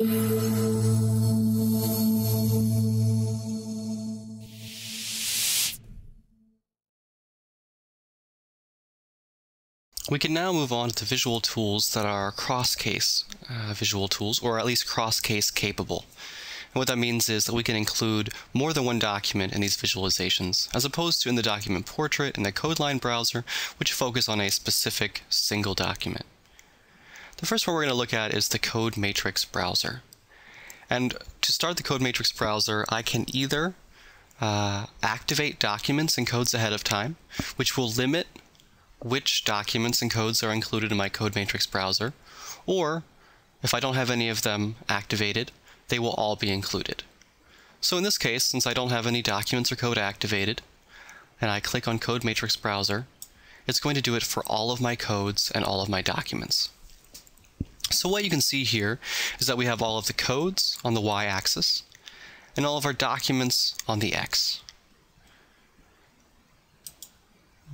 We can now move on to visual tools that are cross-case visual tools, or at least cross-case capable. And what that means is that we can include more than one document in these visualizations, as opposed to in the document portrait and the Codeline browser, which focus on a specific single document. The first one we're going to look at is the Code Matrix browser. And to start the Code Matrix browser, I can either activate documents and codes ahead of time, which will limit which documents and codes are included in my Code Matrix browser, or if I don't have any of them activated, they will all be included. So in this case, since I don't have any documents or code activated, and I click on Code Matrix browser, it's going to do it for all of my codes and all of my documents. So what you can see here is that we have all of the codes on the y-axis and all of our documents on the x.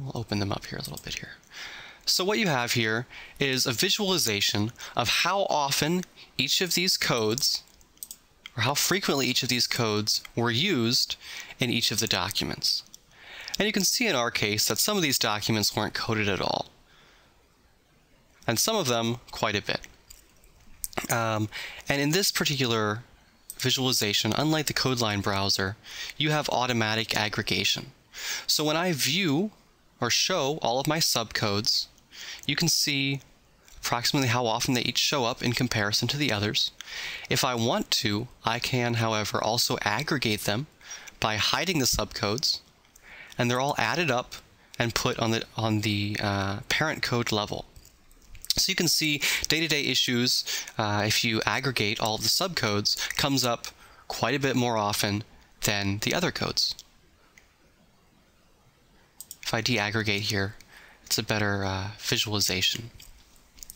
We'll open them up here a little bit here. So what you have here is a visualization of how often each of these codes, or how frequently each of these codes were used in each of the documents. And you can see in our case that some of these documents weren't coded at all, and some of them quite a bit. And in this particular visualization, unlike the Codeline browser, you have automatic aggregation. So when I view or show all of my subcodes, you can see approximately how often they each show up in comparison to the others. If I want to, I can, however, also aggregate them by hiding the subcodes, and they're all added up and put on the parent code level. So you can see day-to-day issues, if you aggregate all of the subcodes, comes up quite a bit more often than the other codes. If I deaggregate here, it's a better visualization.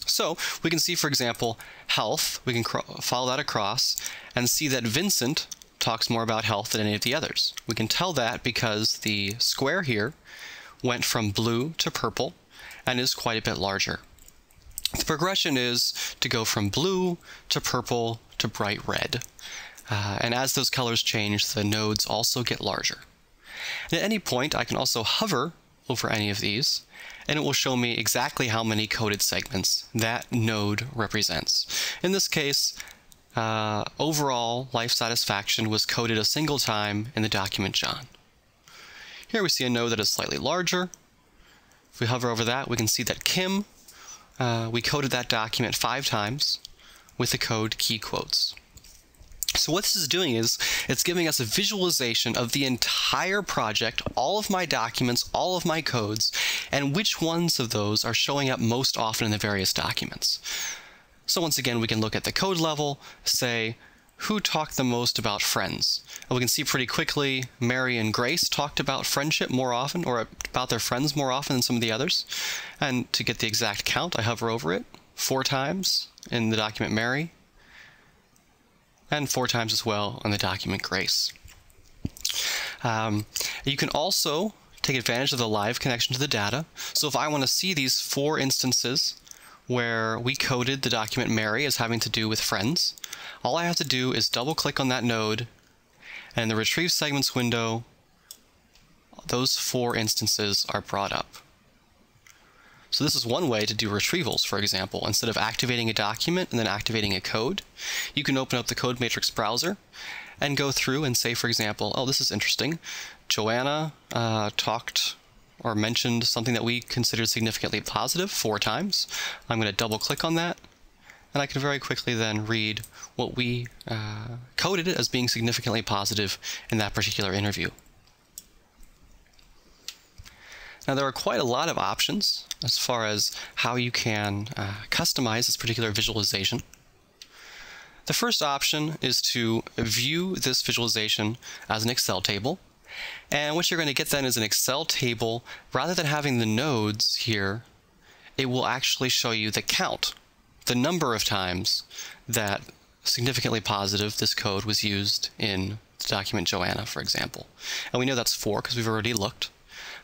So we can see, for example, health. We can follow that across and see that Vincent talks more about health than any of the others. We can tell that because the square here went from blue to purple and is quite a bit larger. The progression is to go from blue to purple to bright red. And as those colors change, the nodes also get larger. And at any point, I can also hover over any of these, and it will show me exactly how many coded segments that node represents. In this case, overall life satisfaction was coded a single time in the document John. Here we see a node that is slightly larger. If we hover over that, we can see that Kim, we coded that document 5 times with the code key quotes. So what this is doing is it's giving us a visualization of the entire project, all of my documents, all of my codes, and which ones of those are showing up most often in the various documents. So once again, we can look at the code level, say, who talked the most about friends? And we can see pretty quickly Mary and Grace talked about friendship more often, or about their friends more often than some of the others. And to get the exact count, I hover over it 4 times in the document Mary, and 4 times as well on the document Grace. You can also take advantage of the live connection to the data. So if I want to see these 4 instances where we coded the document Mary as having to do with friends, all I have to do is double click on that node, and in the Retrieve Segments window, those 4 instances are brought up. So this is one way to do retrievals, for example. Instead of activating a document and then activating a code, you can open up the Code Matrix browser and go through and say, for example, oh, this is interesting. Joanna talked or mentioned something that we considered significantly positive 4 times. I'm going to double click on that, and I can very quickly then read what we coded it as being significantly positive in that particular interview. Now, there are quite a lot of options as far as how you can customize this particular visualization. The first option is to view this visualization as an Excel table. And what you're going to get then is an Excel table. Rather than having the nodes here, it will actually show you the count, the number of times that significantly positive this code was used in the document Joanna, for example. And we know that's 4 because we've already looked.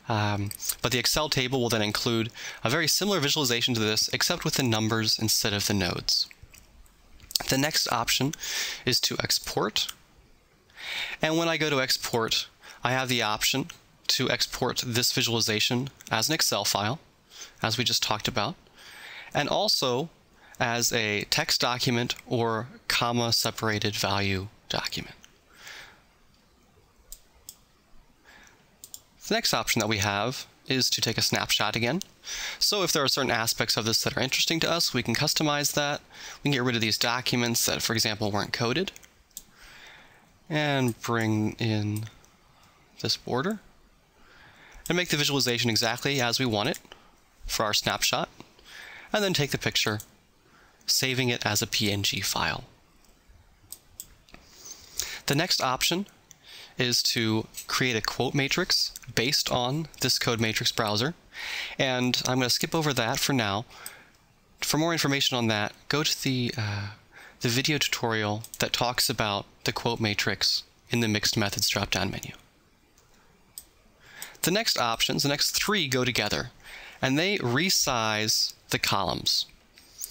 But the Excel table will then include a very similar visualization to this, except with the numbers instead of the nodes. The next option is to export. And when I go to export, I have the option to export this visualization as an Excel file, as we just talked about, and also as a text document or comma-separated value document. The next option that we have is to take a snapshot again. So if there are certain aspects of this that are interesting to us, we can customize that. We can get rid of these documents that, for example, weren't coded, and bring in this border, and make the visualization exactly as we want it for our snapshot, and then take the picture, saving it as a PNG file. The next option is to create a quote matrix based on this Code Matrix browser, and I'm going to skip over that for now. For more information on that, go to the video tutorial that talks about the quote matrix in the Mixed Methods drop-down menu. The next options, the next three, go together, and they resize the columns.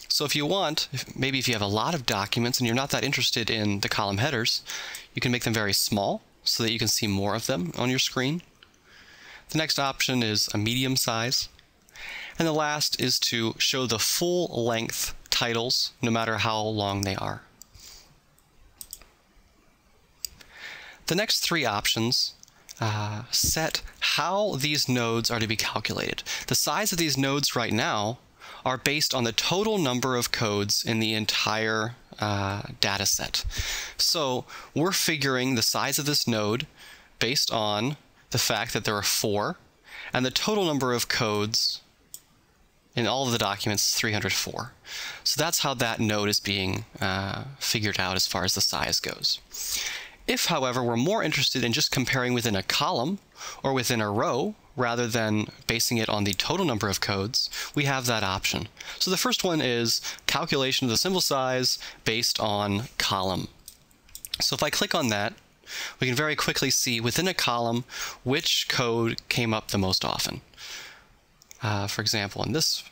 So if you want, maybe if you have a lot of documents and you're not that interested in the column headers, you can make them very small so that you can see more of them on your screen. The next option is a medium size. And the last is to show the full length titles, no matter how long they are. The next three options set how these nodes are to be calculated. The size of these nodes right now are based on the total number of codes in the entire data set. So we're figuring the size of this node based on the fact that there are 4, and the total number of codes in all of the documents is 304. So that's how that node is being figured out as far as the size goes. If, however, we're more interested in just comparing within a column or within a row, rather than basing it on the total number of codes, we have that option. So the first one is calculation of the symbol size based on column. So if I click on that, we can very quickly see within a column which code came up the most often. For example, in this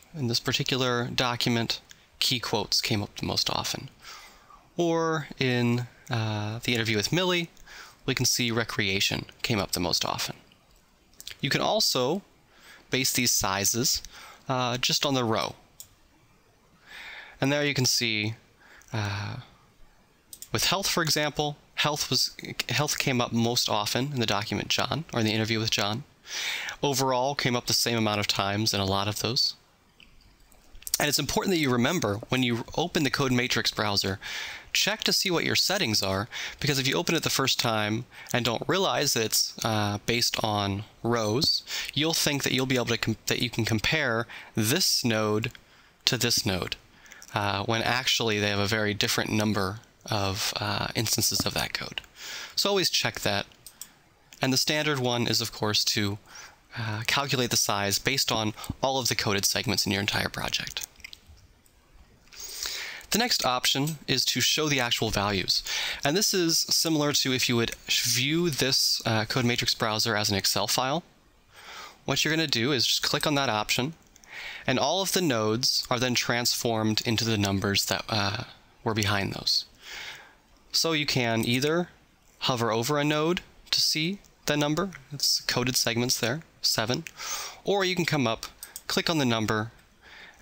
particular document, key quotes came up the most often. Or in the interview with Millie, we can see recreation came up the most often. You can also base these sizes just on the row. And there you can see with health, for example, health came up most often in the document John, or in the interview with John. Overall came up the same amount of times in a lot of those. And it's important that you remember when you open the Code Matrix browser, check to see what your settings are, because if you open it the first time and don't realize that it's based on rows, you'll think that you'll be able to compare this node to this node, when actually they have a very different number of instances of that code. So always check that. And the standard one is, of course, to calculate the size based on all of the coded segments in your entire project. The next option is to show the actual values, and this is similar to if you would view this Code Matrix browser as an Excel file. What you're going to do is just click on that option, and all of the nodes are then transformed into the numbers that were behind those. So you can either hover over a node to see the number, it's coded segments there, 7, or you can come up, click on the number,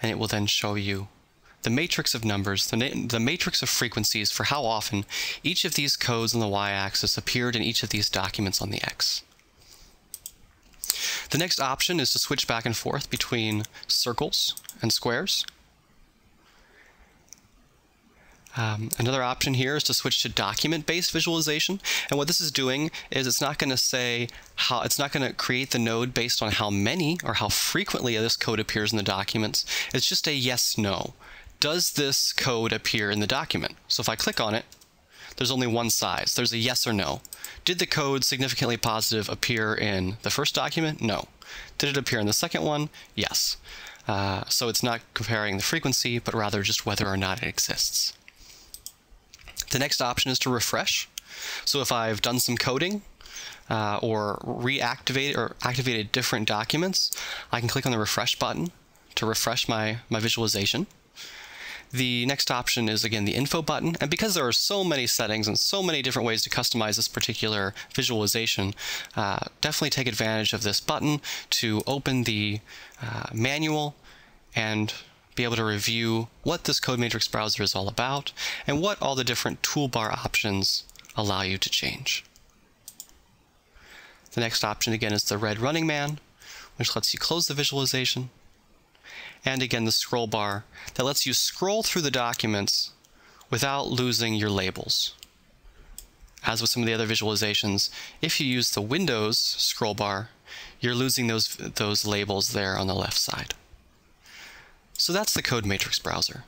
and it will then show you the matrix of numbers, the matrix of frequencies for how often each of these codes on the y-axis appeared in each of these documents on the x. The next option is to switch back and forth between circles and squares. Another option here is to switch to document-based visualization, and what this is doing is it's not going to say how, it's not going to create the node based on how many or how frequently this code appears in the documents. It's just a yes/no. Does this code appear in the document? So if I click on it, there's only one size. There's a yes or no. Did the code significantly positive appear in the first document? No. Did it appear in the second one? Yes. So it's not comparing the frequency, but rather just whether or not it exists. The next option is to refresh. So if I've done some coding or reactivated or activated different documents, I can click on the refresh button to refresh my visualization. The next option is, again, the info button. And because there are so many settings and so many different ways to customize this particular visualization, definitely take advantage of this button to open the manual and be able to review what this Code Matrix browser is all about and what all the different toolbar options allow you to change. The next option, again, is the red running man, which lets you close the visualization. And again, the scroll bar that lets you scroll through the documents without losing your labels. As with some of the other visualizations, if you use the Windows scroll bar, you're losing those labels there on the left side. So that's the Code Matrix browser.